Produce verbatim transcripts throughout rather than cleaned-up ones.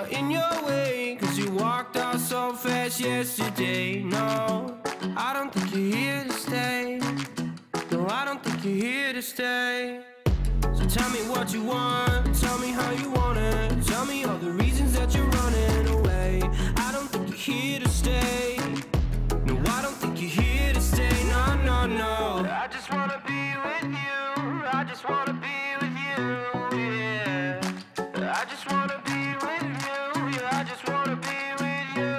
never in your way, 'cause you walked out so fast yesterday. No, I don't think you're here to stay. No, I don't think you're here to stay. So tell me what you want, tell me how you want it, tell me all the reasons that you're running away. I don't think you're here to stay. No, I don't think you're here to stay. No, no, no. I just wanna be with you, I just wanna be with you, yeah. I just wanna be with you, yeah, I just wanna be with you.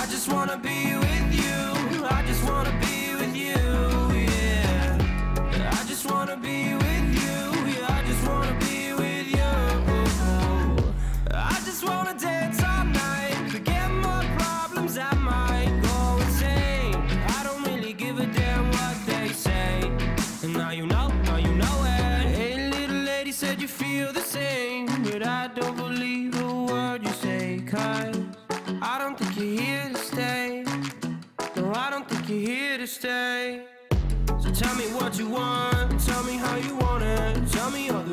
I just wanna be with you, I just wanna be with you, yeah. I just wanna be with you, yeah, I just wanna be with you. I just wanna dance all night, forget my problems, I might go insane. I don't really give a damn what they say. And now you know, now you know it. Hey, little lady, said you feel the same, but I don't believe a word you say, 'cause I don't think you're here to stay. No, I don't think you're here to stay. So tell me what you want, tell me how you want it, tell me all the